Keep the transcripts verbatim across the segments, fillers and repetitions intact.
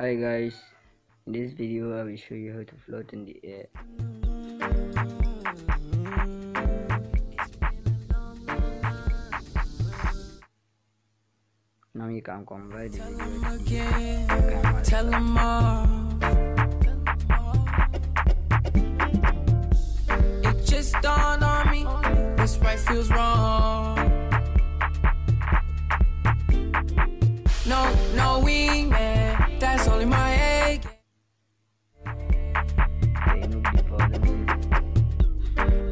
Hi guys, in this video I will show you how to float in the air. Now you can combine the video. Tell them all. It just dawned on me, this right feels wrong. No, no wingman. That's only my egg.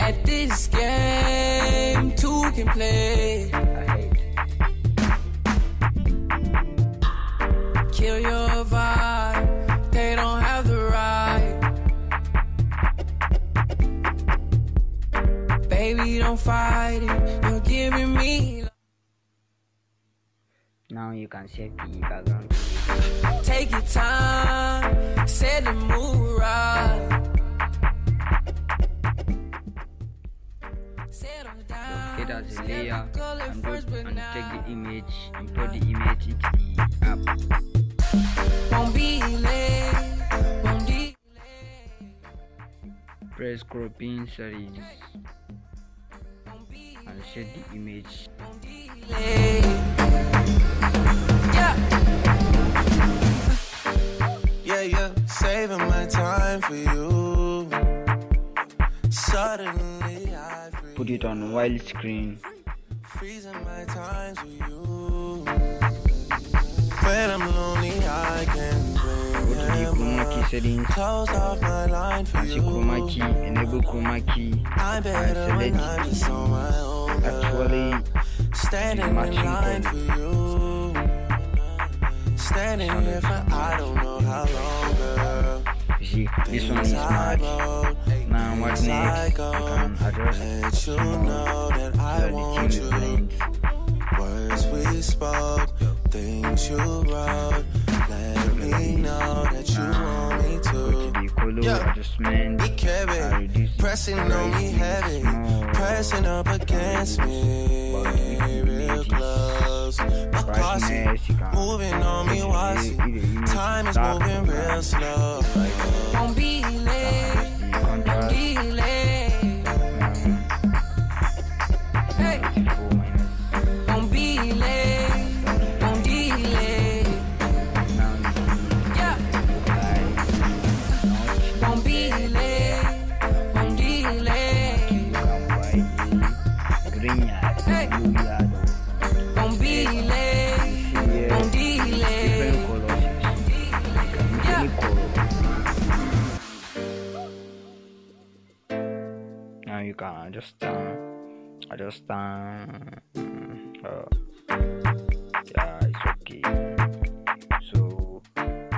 At this game, two can play. Kill your vibe, they don't have the right. Baby, don't fight it, you're giving me. Now you can save the background. Take your time, set the mood right. Get as a layer and go and take the image, import the image into the app. Won't be late, won't be late. Press cropping settings and set the image. Saving my time for you. Suddenly I put it on wild screen. Freezing my time for you. When I'm lonely, I can go to the chroma key settings. Close off my line for you. Chroma key, enable chroma key. I better when I'm just on my own. Actually, standing in line for you. Standing here for I don't know how long. This one is smart. Now what next? I can address you know that I want you. Words we spoke, things you wrote. Let me know that you want me to. Yeah, be careful. Pressing on me heavy, pressing up against me. Real close, my posse moving on me wasi. Time is moving real slow. Don't be late, don't be late. Hey, don't be late, don't be late. Yeah, don't be late, don't be late. Hey, don't be late, don't be late. Now you can just uh, just uh, uh, yeah, it's okay. So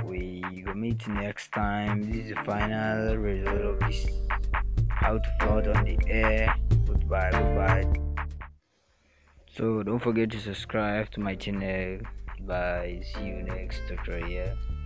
we will meet next time. This is the final result of this, how to float on the air. Goodbye, goodbye. So don't forget to subscribe to my channel. Bye. See you next tutorial.